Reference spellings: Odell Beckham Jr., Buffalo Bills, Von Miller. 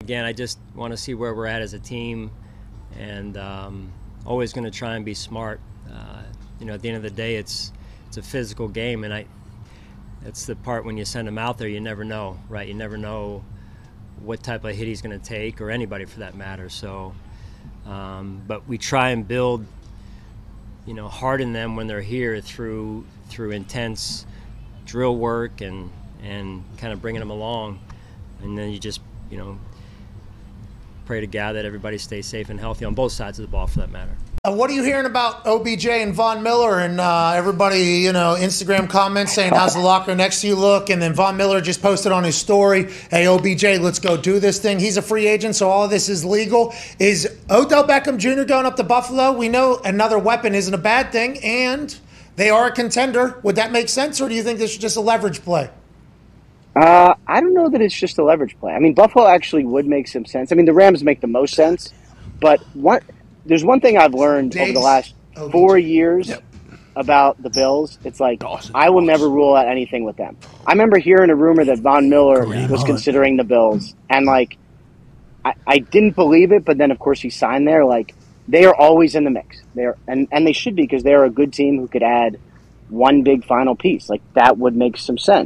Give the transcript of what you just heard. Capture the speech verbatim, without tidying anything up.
Again, I just want to see where we're at as a team, and um, always going to try and be smart. Uh, you know, at the end of the day, it's it's a physical game, and I that's the part when you send him out there, you never know, right? You never know what type of hit he's going to take, or anybody for that matter. So, um, but we try and build, you know, harden them when they're here through through intense drill work and and kind of bringing them along, and then you just you know. Pray to God that everybody stays safe and healthy on both sides of the ball, for that matter. Uh, what are you hearing about O B J and Von Miller and uh, everybody, you know, Instagram comments saying, how's the locker next to you look? And then Von Miller just posted on his story, hey, O B J, let's go do this thing. He's a free agent, so all of this is legal. Is Odell Beckham Junior going up to Buffalo? We know another weapon isn't a bad thing, and they are a contender. Would that make sense, or do you think this is just a leverage play? Uh, I don't know that it's just a leverage play. I mean, Buffalo actually would make some sense. I mean, the Rams make the most sense. But one, there's one thing I've learned over the last four years yep. about the Bills. It's like, Dawson, I will Dawson. never rule out anything with them. I remember hearing a rumor that Von Miller Green was on. considering the Bills. And, like, I, I didn't believe it, but then, of course, he signed there. Like, they are always in the mix. They are, and, and they should be, because they're a good team who could add one big final piece. Like, that would make some sense.